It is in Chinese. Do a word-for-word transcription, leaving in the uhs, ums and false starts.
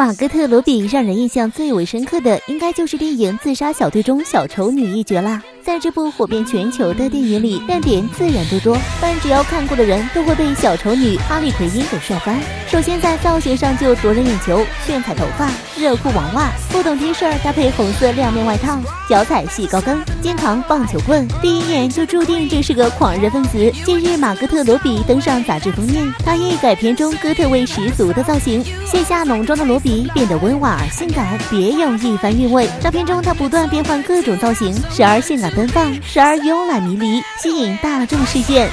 马格特·罗比让人印象最为深刻的，应该就是电影《自杀小队》中小丑女一角啦。在这部火遍全球的电影里，亮点自然多多，但只要看过的人都会被小丑女哈利·奎因给帅翻。首先在造型上就夺人眼球，炫彩头发、热裤网袜、不懂 T 恤搭配红色亮面外套，脚踩细高跟，肩扛棒球棍，第一眼就注定这是个狂热分子。近日马格特·罗比登上杂志封面，她因改编中哥特味十足的造型，卸下浓妆的罗比变得温婉而性感，别有一番韵味。照片中她不断变换各种造型，时而性感奔放，时而慵懒迷离，吸引大众视线。